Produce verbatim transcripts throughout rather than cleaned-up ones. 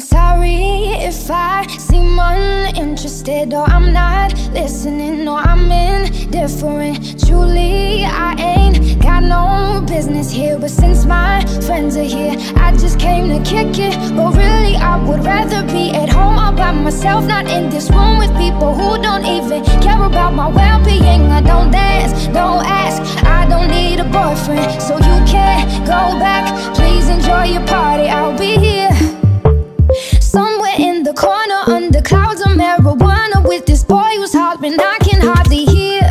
I'm sorry if I seem uninterested, or I'm not listening, or I'm indifferent. Truly, I ain't got no business here, but since my friends are here, I just came to kick it. But really, I would rather be at home all by myself, not in this room with people who don't even care about my well-being. I don't dance, don't ask, I don't need a boyfriend, so you can't go back. Please enjoy your party, I'll be here somewhere in the corner, under clouds of marijuana, with this boy who's hollering I can hardly hear.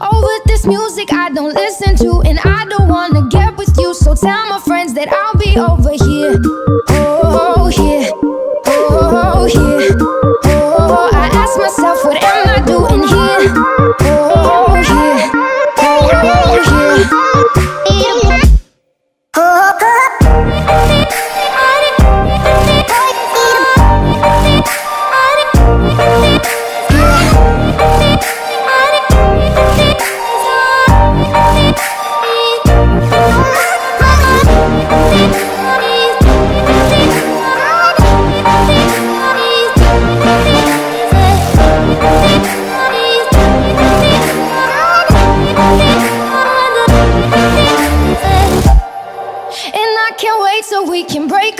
Oh, with this music I don't listen to, and I don't wanna get with you, so tell my friends that I'll be over here. Oh, here, oh, here, oh, I ask myself, what am I doing here? Oh, here, oh, here, oh, oh.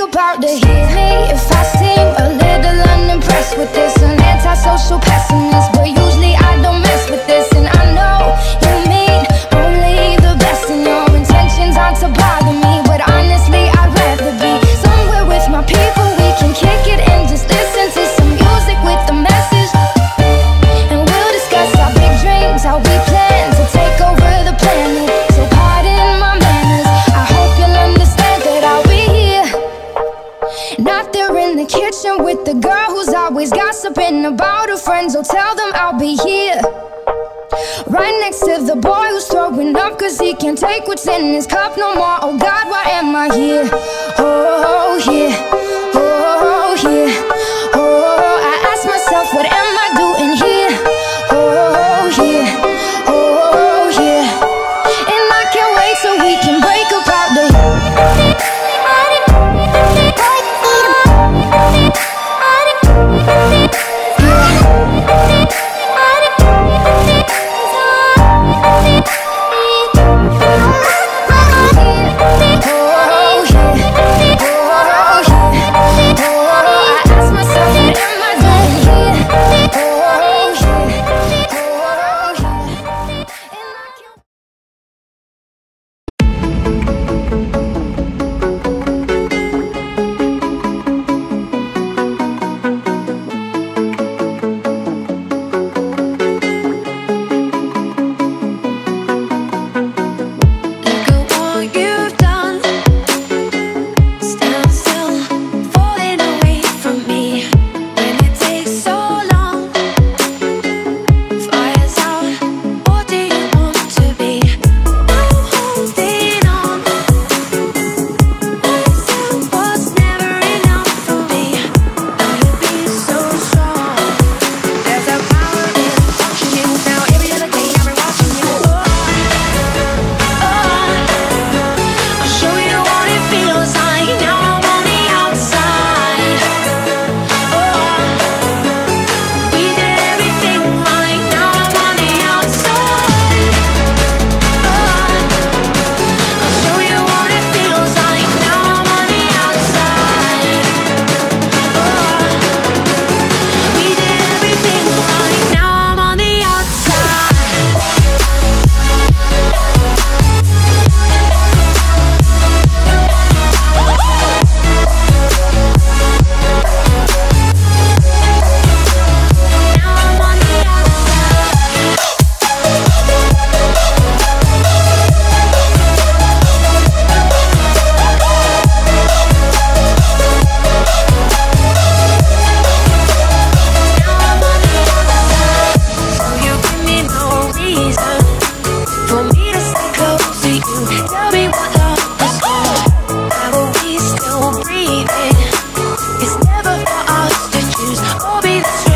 About to hear me if I seem a little unimpressed with this, an antisocial pessimist, but usually I don't mess with this. And I know you mean only the best, and your intentions aren't to bother me, but honestly I'd rather be somewhere with my people. We can kick it and just listen to some music with a message, and we'll discuss our big dreams, how we plan to take over the planet. So pardon my manners, I hope you'll understand that I'll be here. Not there in the kitchen with the girl who's always gossiping about her friends. Oh, tell them I'll be here, right next to the boy who's throwing up, cause he can't take what's in his cup no more. Oh God, why am I here? Oh, here, oh, here, oh, I ask myself, what am I doing here? Oh, here, oh, here, and I can't wait so we can break apart the I'll be there.